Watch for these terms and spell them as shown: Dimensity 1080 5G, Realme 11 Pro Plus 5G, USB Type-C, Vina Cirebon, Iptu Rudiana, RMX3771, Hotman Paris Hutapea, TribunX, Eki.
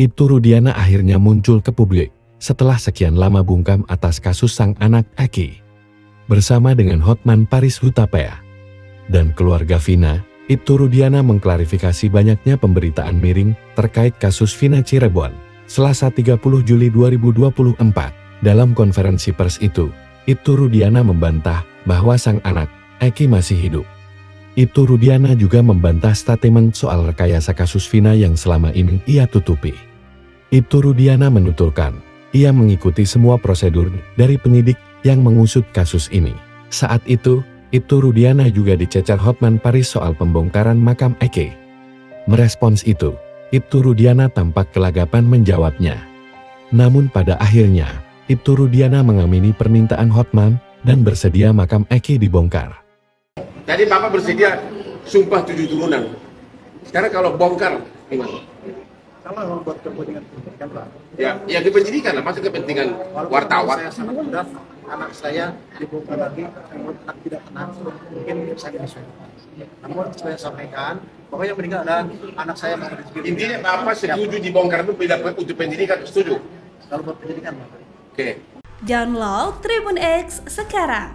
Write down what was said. Iptu Rudiana akhirnya muncul ke publik setelah sekian lama bungkam atas kasus sang anak Eki. Bersama dengan Hotman Paris Hutapea dan keluarga Vina, Iptu Rudiana mengklarifikasi banyaknya pemberitaan miring terkait kasus Vina Cirebon. Selasa 30 Juli 2024, dalam konferensi pers itu, Iptu Rudiana membantah bahwa sang anak, Eki, masih hidup. Iptu Rudiana juga membantah statement soal rekayasa kasus Vina yang selama ini ia tutupi. Iptu Rudiana menuturkan, ia mengikuti semua prosedur dari penyidik yang mengusut kasus ini. Saat itu, Iptu Rudiana juga dicecar Hotman Paris soal pembongkaran makam Eki. Merespons itu, Iptu Rudiana tampak kelagapan menjawabnya. Namun pada akhirnya, Iptu Rudiana mengamini permintaan Hotman dan bersedia makam Eki dibongkar. Tadi Bapak bersedia sumpah 7 turunan. Sekarang kalau bongkar gimana? Kalau buat kepentingan penyidikan lah. Ya kepentingan lah, maksud kepentingan wartawan. Saya sangat berat, anak saya dibongkar lagi, anak tidak tenang, mungkin saya disuruh. Namun saya sampaikan, bahwa yang meninggal adalah anak saya. Intinya Bapak setuju dibongkar itu untuk penyidikan, setuju? Kalau buat penyidikan, Bapak. Oke. Download Tribun X sekarang.